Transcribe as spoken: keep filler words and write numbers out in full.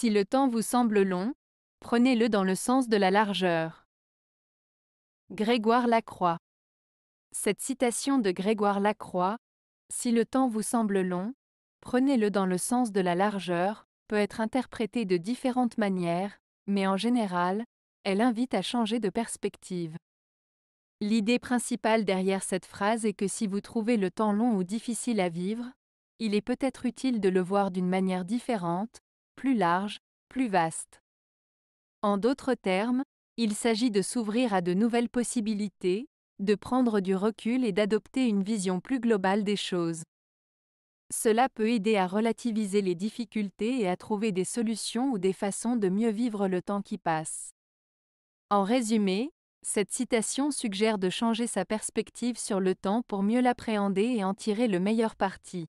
Si le temps vous semble long, prenez-le dans le sens de la largeur. Grégoire Lacroix. Cette citation de Grégoire Lacroix, « Si le temps vous semble long, prenez-le dans le sens de la largeur », peut être interprétée de différentes manières, mais en général, elle invite à changer de perspective. L'idée principale derrière cette phrase est que si vous trouvez le temps long ou difficile à vivre, il est peut-être utile de le voir d'une manière différente, plus large, plus vaste. En d'autres termes, il s'agit de s'ouvrir à de nouvelles possibilités, de prendre du recul et d'adopter une vision plus globale des choses. Cela peut aider à relativiser les difficultés et à trouver des solutions ou des façons de mieux vivre le temps qui passe. En résumé, cette citation suggère de changer sa perspective sur le temps pour mieux l'appréhender et en tirer le meilleur parti.